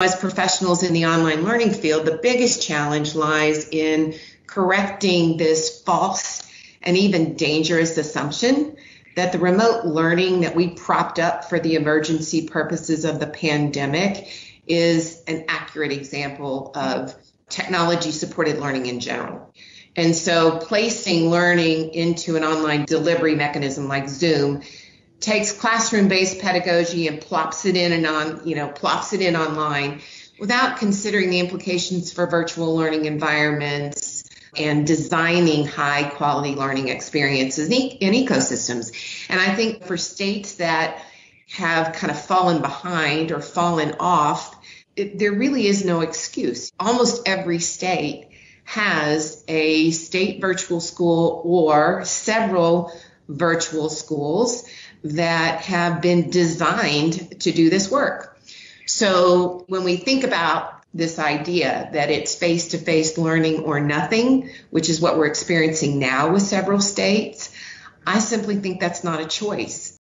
As professionals in the online learning field, the biggest challenge lies in correcting this false and even dangerous assumption that the remote learning that we propped up for the emergency purposes of the pandemic is an accurate example of technology-supported learning in general. And so placing learning into an online delivery mechanism like Zoom takes classroom-based pedagogy and plops it in online without considering the implications for virtual learning environments and designing high-quality learning experiences and ecosystems. And I think for states that have kind of fallen behind or fallen off, there really is no excuse. Almost every state has a state virtual school or several virtual schools that have been designed to do this work. So when we think about this idea that it's face-to-face learning or nothing, which is what we're experiencing now with several states, I simply think that's not a choice.